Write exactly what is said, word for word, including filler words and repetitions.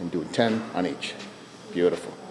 and do ten on each. Beautiful.